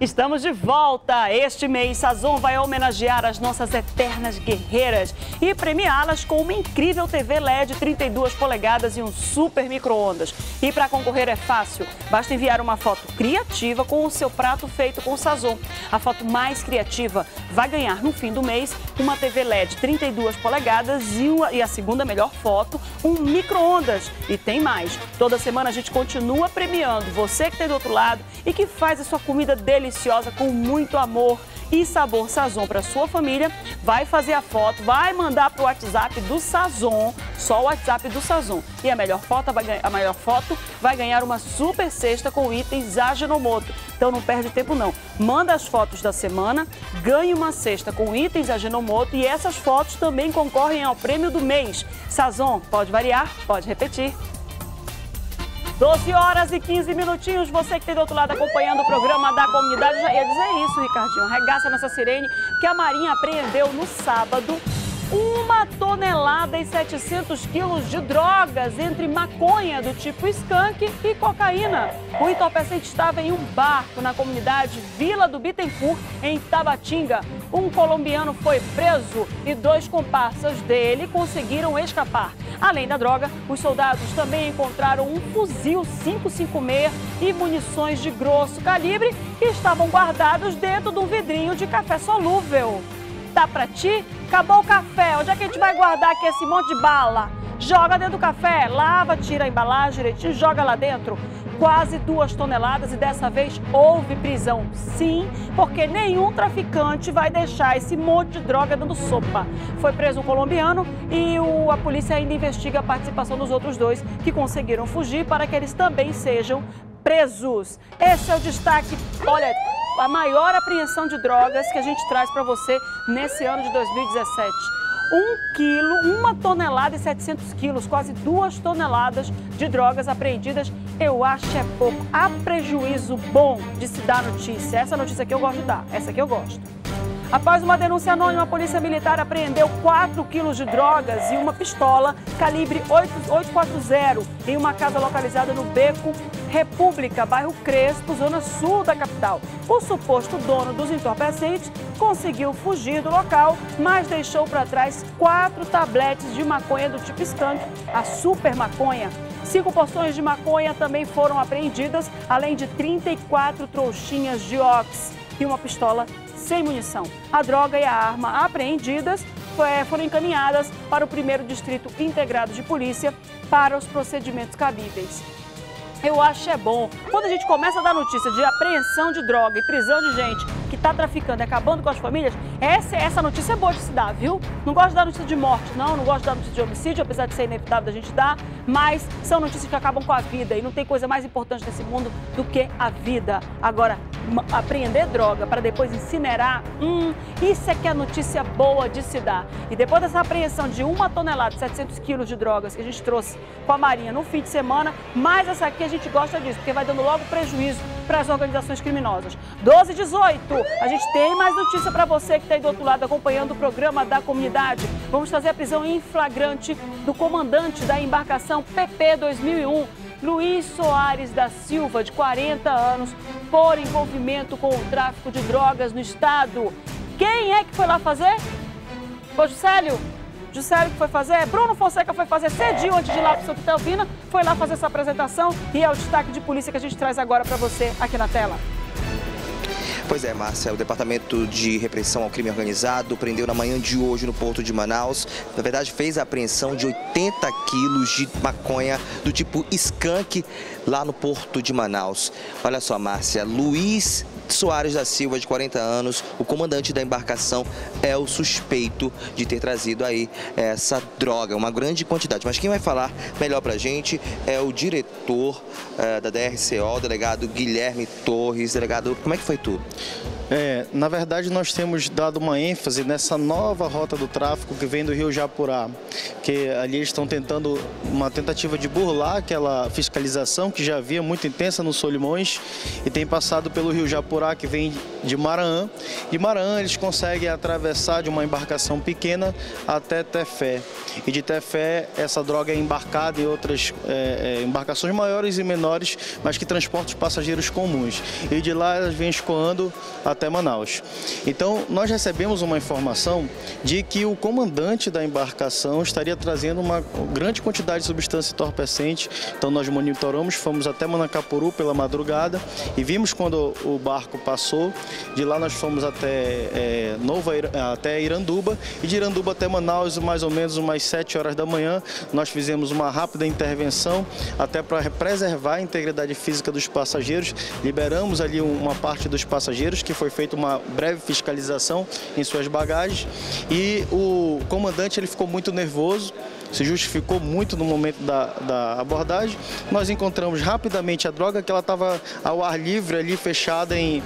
Estamos de volta! Este mês, Sazon vai homenagear as nossas eternas guerreiras e premiá-las com uma incrível TV LED 32 polegadas e um super micro-ondas. E para concorrer é fácil, basta enviar uma foto criativa com o seu prato feito com Sazon. A foto mais criativa vai ganhar, no fim do mês, uma TV LED 32 polegadas e a segunda melhor foto, um micro-ondas. E tem mais! Toda semana a gente continua premiando você que tem do outro lado e que faz a sua comida deliciosa. Com muito amor e sabor Sazon para sua família, vai fazer a foto, vai mandar para o WhatsApp do Sazon, só o WhatsApp do Sazon. E a melhor foto vai ganhar uma super cesta com itens da Genomoto. Então não perde tempo não. Manda as fotos da semana, ganhe uma cesta com itens da Genomoto e essas fotos também concorrem ao prêmio do mês. Sazon, pode variar, pode repetir. 12 horas e 15 minutinhos, você que tem do outro lado acompanhando o programa da comunidade, já ia dizer isso, Ricardinho, arregaça nessa sirene, que a Marinha apreendeu no sábado 1,7 toneladas de drogas entre maconha do tipo skunk e cocaína. O entorpecente estava em um barco na comunidade Vila do Bittencourt, em Tabatinga. Um colombiano foi preso e 2 comparsas dele conseguiram escapar. Além da droga, os soldados também encontraram um fuzil 556 e munições de grosso calibre que estavam guardados dentro de um vidrinho de café solúvel. Tá pra ti? Acabou o café. Onde é que a gente vai guardar aqui esse monte de bala? Joga dentro do café, lava, tira a embalagem direitinho, joga lá dentro. Quase 2 toneladas e dessa vez houve prisão, sim, porque nenhum traficante vai deixar esse monte de droga dando sopa. Foi preso um colombiano e a polícia ainda investiga a participação dos outros 2 que conseguiram fugir para que eles também sejam presos. Esse é o destaque, olha, a maior apreensão de drogas que a gente traz para você nesse ano de 2017. 1,7 toneladas, quase 2 toneladas de drogas apreendidas, eu acho é pouco. Há prejuízo bom de se dar notícia. Essa notícia aqui eu gosto de dar, essa aqui eu gosto. Após uma denúncia anônima, a polícia militar apreendeu 4 quilos de drogas e uma pistola calibre 8.840 em uma casa localizada no Beco República, bairro Crespo, zona sul da capital. O suposto dono dos entorpecentes conseguiu fugir do local, mas deixou para trás 4 tabletes de maconha do tipo skunk, a super maconha. 5 porções de maconha também foram apreendidas, além de 34 trouxinhas de ox e uma pistola sem munição. A droga e a arma apreendidas foram encaminhadas para o 1º Distrito Integrado de Polícia para os procedimentos cabíveis. Eu acho é bom. Quando a gente começa a dar notícia de apreensão de droga e prisão de gente que está traficando e acabando com as famílias, essa notícia é boa de se dar, viu? Não gosto de dar notícia de morte, não. Não gosto de dar notícia de homicídio, apesar de ser inevitável a gente dar. Mas são notícias que acabam com a vida e não tem coisa mais importante nesse mundo do que a vida. Agora, apreender droga para depois incinerar, isso é que é notícia boa de se dar. E depois dessa apreensão de 1,7 toneladas de drogas que a gente trouxe com a Marinha no fim de semana, mais essa aqui a gente gosta disso, porque vai dando logo prejuízo para as organizações criminosas. 12 e 18, a gente tem mais notícia para você que está aí do outro lado acompanhando o programa da comunidade. Vamos trazer a prisão em flagrante do comandante da embarcação PP 2001. Luiz Soares da Silva, de 40 anos, por envolvimento com o tráfico de drogas no estado. Quem é que foi lá fazer? Foi Juscelio? Juscelio que foi fazer? Bruno Fonseca foi fazer cedinho antes de ir lá para o Santo, foi lá fazer essa apresentação e é o destaque de polícia que a gente traz agora para você aqui na tela. Pois é, Márcia, o Departamento de Repressão ao Crime Organizado prendeu na manhã de hoje no porto de Manaus, na verdade fez a apreensão de 80 quilos de maconha do tipo skunk lá no porto de Manaus. Olha só, Márcia, Luiz Soares da Silva, de 40 anos, o comandante da embarcação, é o suspeito de ter trazido aí essa droga, uma grande quantidade. Mas quem vai falar melhor pra gente é o diretor da DRCO, o delegado Guilherme Torres. Delegado, como é que foi tudo? Na verdade, nós temos dado uma ênfase nessa nova rota do tráfico que vem do rio Japurá, que ali estão tentando uma tentativa de burlar aquela fiscalização que já havia muito intensa no Solimões e tem passado pelo rio Japurá, que vem de Maraã. De Maraã eles conseguem atravessar de uma embarcação pequena até Tefé. E de Tefé essa droga é embarcada em outras embarcações maiores e menores, mas que transportam os passageiros comuns. E de lá elas vêm escoando Janeiro até Manaus. Então, nós recebemos uma informação de que o comandante da embarcação estaria trazendo uma grande quantidade de substância entorpecente. Então, nós monitoramos, fomos até Manacapuru pela madrugada e vimos quando o barco passou. De lá nós fomos até Iranduba e de Iranduba até Manaus, mais ou menos umas 7 horas da manhã, nós fizemos uma rápida intervenção até para preservar a integridade física dos passageiros. Liberamos ali uma parte dos passageiros, que foi feita uma breve fiscalização em suas bagagens, e o comandante ele ficou muito nervoso, se justificou muito no momento da abordagem. Nós encontramos rapidamente a droga, que ela estava ao ar livre ali, fechada em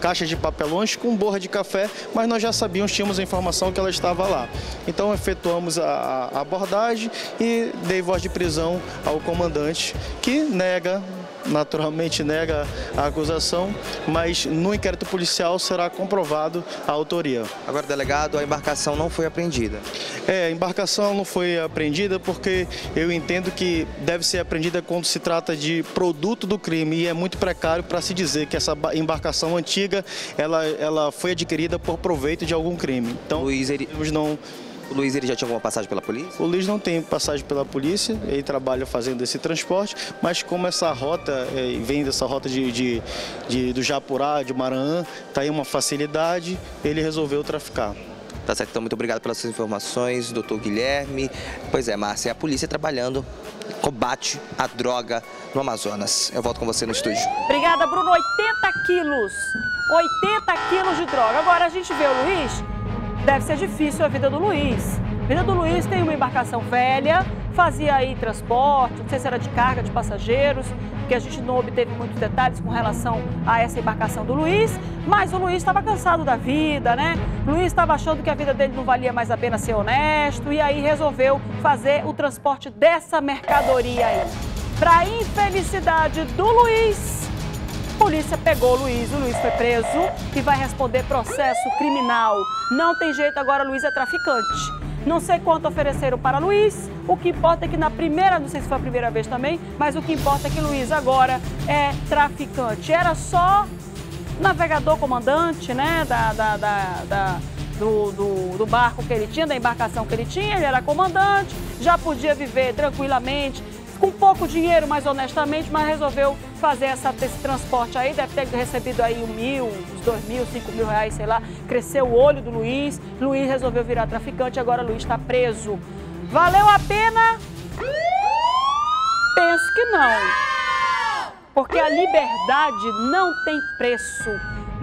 caixas de papelões com borra de café, mas nós já sabíamos, tínhamos a informação que ela estava lá. Então efetuamos a abordagem e dei voz de prisão ao comandante, que nega, naturalmente nega a acusação, mas no inquérito policial será comprovado a autoria. Agora, delegado, a embarcação não foi apreendida. A embarcação não foi apreendida porque eu entendo que deve ser apreendida quando se trata de produto do crime, e é muito precário para se dizer que essa embarcação antiga ela foi adquirida por proveito de algum crime. Então, Luiz, ele já tinha alguma passagem pela polícia? O Luiz não tem passagem pela polícia, ele trabalha fazendo esse transporte, mas como essa rota, vem dessa rota do Japurá, de Maraã, está aí uma facilidade, ele resolveu traficar. Tá certo, então muito obrigado pelas suas informações, doutor Guilherme. Pois é, Márcia, a polícia trabalhando, combate a droga no Amazonas. Eu volto com você no estúdio. Obrigada, Bruno. 80 quilos, 80 quilos de droga. Agora a gente vê o Luiz... Deve ser difícil a vida do Luiz. A vida do Luiz tem uma embarcação velha, fazia aí transporte, não sei se era de carga, de passageiros, porque a gente não obteve muitos detalhes com relação a essa embarcação do Luiz, mas o Luiz estava cansado da vida, né? O Luiz estava achando que a vida dele não valia mais a pena ser honesto, e aí resolveu fazer o transporte dessa mercadoria aí. Para infelicidade do Luiz, a polícia pegou o Luiz foi preso e vai responder processo criminal. Não tem jeito agora, o Luiz é traficante. Não sei quanto ofereceram para Luiz, o que importa é que na primeira, não sei se foi a primeira vez também, mas o que importa é que Luiz agora é traficante. Era só navegador comandante, né, do barco que ele tinha, da embarcação que ele tinha, ele era comandante, já podia viver tranquilamente, com pouco dinheiro, mas honestamente, mas resolveu fazer esse transporte aí, deve ter recebido aí R$ 1.000, R$ 2.000, R$ 5.000, sei lá, cresceu o olho do Luiz, Luiz resolveu virar traficante, agora Luiz está preso. Valeu a pena? Penso que não, porque a liberdade não tem preço.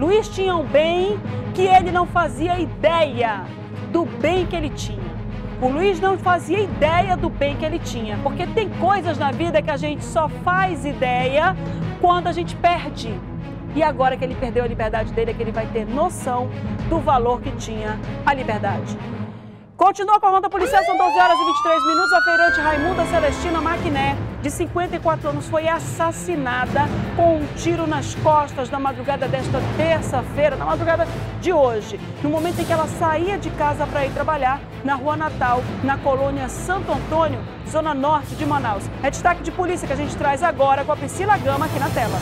Luiz tinha um bem que ele não fazia ideia do bem que ele tinha. O Luiz não fazia ideia do bem que ele tinha, porque tem coisas na vida que a gente só faz ideia quando a gente perde. E agora que ele perdeu a liberdade dele, é que ele vai ter noção do valor que tinha a liberdade. Continua com a Ronda Policial, são 12h23. A feirante Raimunda Celestina Maquiné, de 54 anos, foi assassinada com um tiro nas costas na madrugada desta terça-feira, na madrugada de hoje, no momento em que ela saía de casa para ir trabalhar na Rua Natal, na colônia Santo Antônio, zona norte de Manaus. É destaque de polícia que a gente traz agora com a Priscila Gama aqui na tela.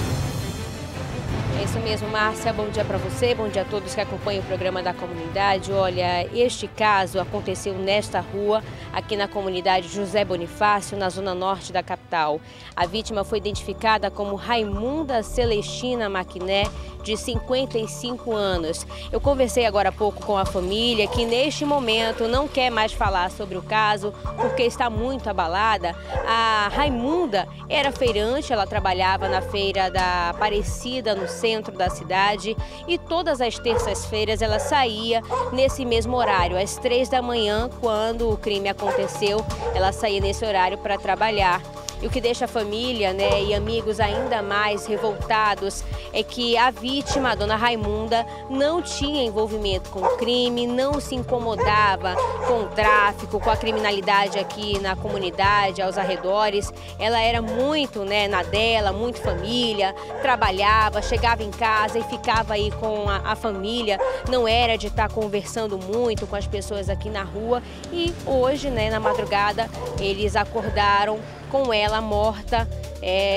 É isso mesmo, Márcia. Bom dia para você, bom dia a todos que acompanham o programa da comunidade. Olha, este caso aconteceu nesta rua, aqui na comunidade José Bonifácio, na zona norte da capital. A vítima foi identificada como Raimunda Celestina Maquiné, de 55 anos. Eu conversei agora há pouco com a família, que neste momento não quer mais falar sobre o caso, porque está muito abalada. A Raimunda era feirante, ela trabalhava na feira da Aparecida, no centro da cidade, e todas as terças-feiras ela saía nesse mesmo horário, às 3 da manhã, quando o crime aconteceu, ela saía nesse horário para trabalhar. E o que deixa a família, né, e amigos ainda mais revoltados é que a vítima, a dona Raimunda, não tinha envolvimento com o crime, não se incomodava com o tráfico, com a criminalidade aqui na comunidade, aos arredores. Ela era muito, né, na dela, muito família, trabalhava, chegava em casa e ficava aí com a família, não era de estar conversando muito com as pessoas aqui na rua. E hoje, né, na madrugada, eles acordaram com ela morta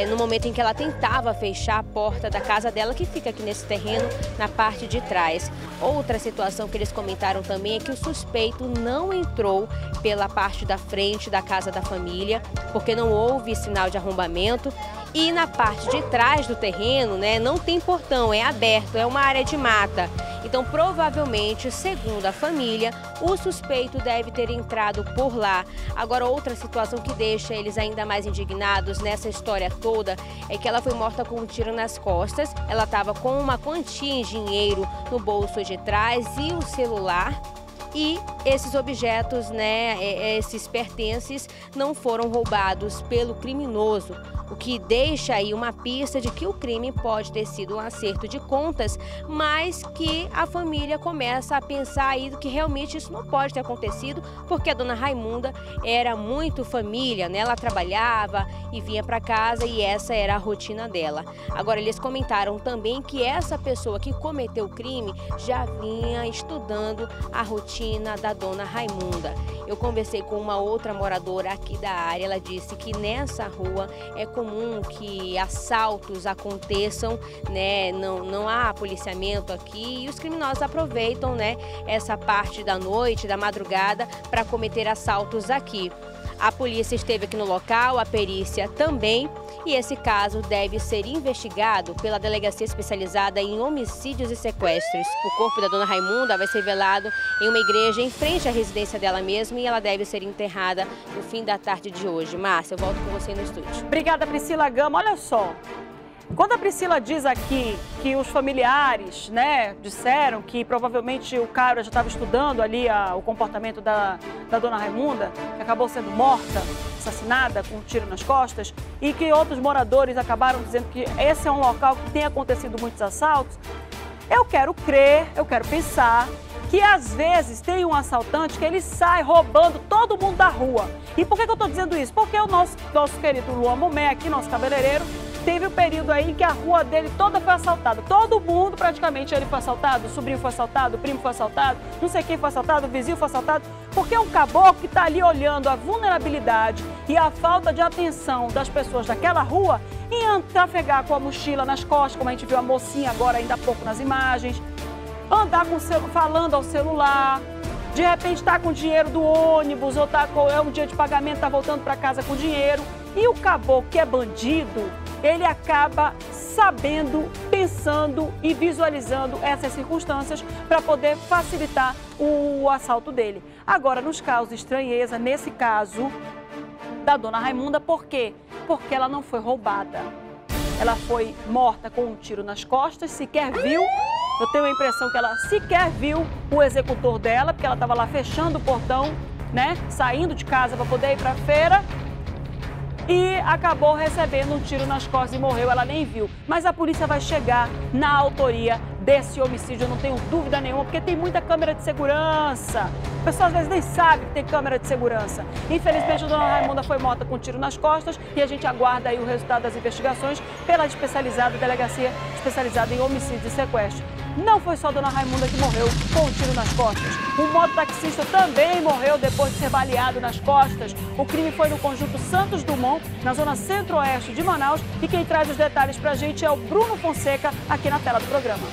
no momento em que ela tentava fechar a porta da casa dela, que fica aqui nesse terreno, na parte de trás. Outra situação que eles comentaram também é que o suspeito não entrou pela parte da frente da casa da família, porque não houve sinal de arrombamento. E na parte de trás do terreno, né, não tem portão, é aberto, é uma área de mata. Então, provavelmente, segundo a família, o suspeito deve ter entrado por lá. Agora, outra situação que deixa eles ainda mais indignados nessa história toda é que ela foi morta com um tiro nas costas. Ela estava com uma quantia em dinheiro no bolso de trás e o celular. E esses objetos, né, esses pertences, não foram roubados pelo criminoso, o que deixa aí uma pista de que o crime pode ter sido um acerto de contas, mas que a família começa a pensar aí que realmente isso não pode ter acontecido, porque a dona Raimunda era muito família, né? Ela trabalhava e vinha para casa e essa era a rotina dela. Agora, eles comentaram também que essa pessoa que cometeu o crime já vinha estudando a rotina da dona Raimunda. Eu conversei com uma outra moradora aqui da área, ela disse que nessa rua é comum que assaltos aconteçam, né? Não há policiamento aqui e os criminosos aproveitam, né, essa parte da noite, da madrugada, para cometer assaltos aqui. A polícia esteve aqui no local, a perícia também, e esse caso deve ser investigado pela Delegacia Especializada em Homicídios e Sequestros. O corpo da dona Raimunda vai ser velado em uma igreja em frente à residência dela mesma e ela deve ser enterrada no fim da tarde de hoje. Márcia, eu volto com você no estúdio. Obrigada, Priscila Gama. Olha só, quando a Priscila diz aqui que os familiares, né, disseram que provavelmente o cara já estava estudando ali o comportamento da dona Raimunda, que acabou sendo morta, assassinada, com um tiro nas costas, e que outros moradores acabaram dizendo que esse é um local que tem acontecido muitos assaltos, eu quero crer, eu quero pensar que às vezes tem um assaltante que ele sai roubando todo mundo da rua. E por que eu estou dizendo isso? Porque o nosso querido Luan Momé aqui, nosso cabeleireiro, teve um período aí que a rua dele toda foi assaltada. Todo mundo praticamente, ele foi assaltado, o sobrinho foi assaltado, o primo foi assaltado, não sei quem foi assaltado, o vizinho foi assaltado. Porque é um caboclo que está ali olhando a vulnerabilidade e a falta de atenção das pessoas daquela rua e trafegar com a mochila nas costas, como a gente viu a mocinha agora ainda há pouco nas imagens, andar falando ao celular, de repente está com o dinheiro do ônibus ou tá com, é um dia de pagamento, está voltando para casa com dinheiro. E o caboclo que é bandido, ele acaba sabendo, pensando e visualizando essas circunstâncias para poder facilitar o assalto dele. Agora, nos casos de estranheza, nesse caso da dona Raimunda, por quê? Porque ela não foi roubada. Ela foi morta com um tiro nas costas, sequer viu. Eu tenho a impressão que ela sequer viu o executor dela, porque ela estava lá fechando o portão, né? Saindo de casa para poder ir para a feira. E acabou recebendo um tiro nas costas e morreu, ela nem viu. Mas a polícia vai chegar na autoria desse homicídio, eu não tenho dúvida nenhuma, porque tem muita câmera de segurança. O pessoal às vezes nem sabe que tem câmera de segurança. Infelizmente, a dona Raimunda foi morta com um tiro nas costas e a gente aguarda aí o resultado das investigações pela Delegacia Especializada em Homicídios e Sequestros. Não foi só a dona Raimunda que morreu com um tiro nas costas. Um mototaxista também morreu depois de ser baleado nas costas. O crime foi no conjunto Santos Dumont, na zona centro-oeste de Manaus. E quem traz os detalhes pra gente é o Bruno Fonseca, aqui na tela do programa.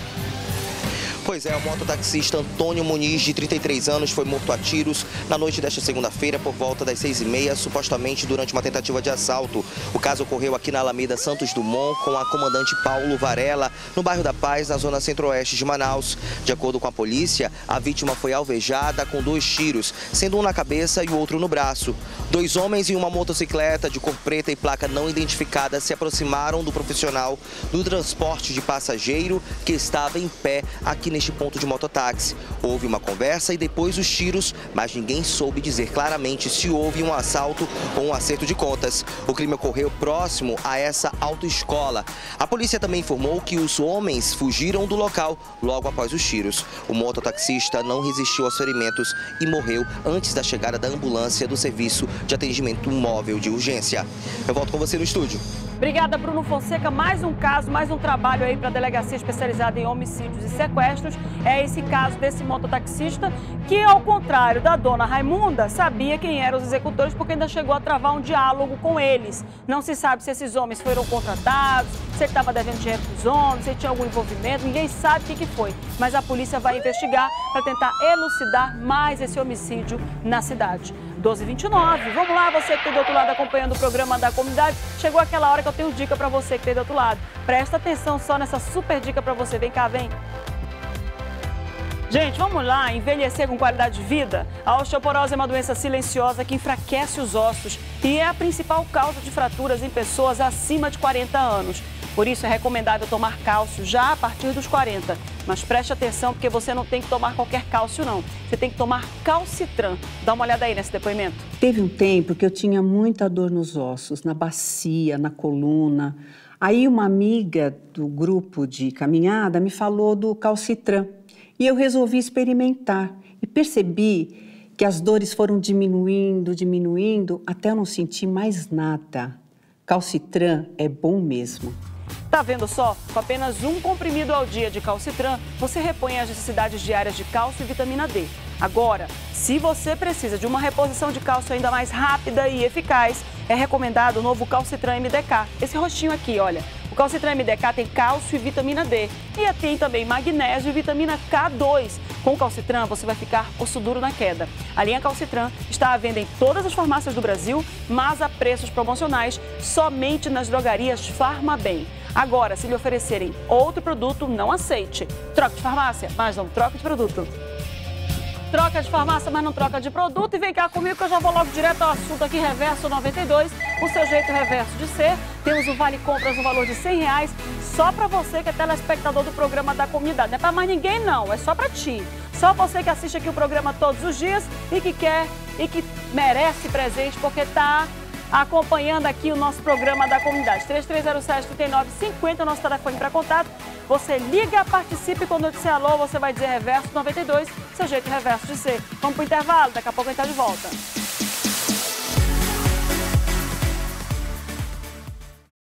Pois é, o mototaxista Antônio Muniz, de 33 anos, foi morto a tiros na noite desta segunda-feira, por volta das 6h30, supostamente durante uma tentativa de assalto. O caso ocorreu aqui na Alameda Santos Dumont, com a comandante Paulo Varela, no bairro da Paz, na zona centro-oeste de Manaus. De acordo com a polícia, a vítima foi alvejada com 2 tiros, sendo um na cabeça e o outro no braço. 2 homens em uma motocicleta de cor preta e placa não identificada se aproximaram do profissional do transporte de passageiro que estava em pé aqui neste ponto de mototáxi. Houve uma conversa e depois os tiros, mas ninguém soube dizer claramente se houve um assalto ou um acerto de contas. O crime ocorreu próximo a essa autoescola. A polícia também informou que os homens fugiram do local logo após os tiros. O mototaxista não resistiu aos ferimentos e morreu antes da chegada da ambulância do serviço de atendimento móvel de urgência. Eu volto com você no estúdio. Obrigada, Bruno Fonseca. Mais um caso, mais um trabalho aí para a Delegacia Especializada em Homicídios e Sequestros. É esse caso desse mototaxista que, ao contrário da dona Raimunda, sabia quem eram os executores porque ainda chegou a travar um diálogo com eles. Não se sabe se esses homens foram contratados, se ele estava devendo dinheiro para os homens, se ele tinha algum envolvimento, ninguém sabe o que foi. Mas a polícia vai investigar para tentar elucidar mais esse homicídio na cidade. 12h29, vamos lá, você que tem do outro lado acompanhando o programa da comunidade. Chegou aquela hora que eu tenho dica para você que tem do outro lado. Presta atenção só nessa super dica para você. Vem cá, vem. Gente, vamos lá, envelhecer com qualidade de vida? A osteoporose é uma doença silenciosa que enfraquece os ossos e é a principal causa de fraturas em pessoas acima de 40 anos. Por isso é recomendável tomar cálcio já a partir dos 40. Mas preste atenção porque você não tem que tomar qualquer cálcio não. Você tem que tomar Calcitran. Dá uma olhada aí nesse depoimento. Teve um tempo que eu tinha muita dor nos ossos, na bacia, na coluna. Aí uma amiga do grupo de caminhada me falou do Calcitran. E eu resolvi experimentar e percebi que as dores foram diminuindo, diminuindo, até eu não sentir mais nada. Calcitran é bom mesmo. Tá vendo só? Com apenas um comprimido ao dia de Calcitran, você repõe as necessidades diárias de cálcio e vitamina D. Agora, se você precisa de uma reposição de cálcio ainda mais rápida e eficaz, é recomendado o novo Calcitran MDK. Esse roxinho aqui, olha. O Calcitran MDK tem cálcio e vitamina D. E tem também magnésio e vitamina K2. Com o Calcitran, você vai ficar osso duro na queda. A linha Calcitran está à venda em todas as farmácias do Brasil, mas a preços promocionais somente nas drogarias Farmabem. Agora, se lhe oferecerem outro produto, não aceite. Troca de farmácia, mas não troca de produto. Troca de farmácia, mas não troca de produto. E vem cá comigo que eu já vou logo direto ao assunto aqui, Reverso 92, o seu jeito reverso de ser. Temos o Vale Compras no valor de R$100 só para você que é telespectador do programa da comunidade. Não é para mais ninguém não, é só para ti. Só você que assiste aqui o programa todos os dias e que quer e que merece presente porque tá acompanhando aqui o nosso programa da comunidade. 3307-3950 é o nosso telefone para contato. Você liga, participe, quando eu disser alô, você vai dizer Reverso 92, seu jeito reverso de ser. Vamos pro intervalo, daqui a pouco a gente tá de volta.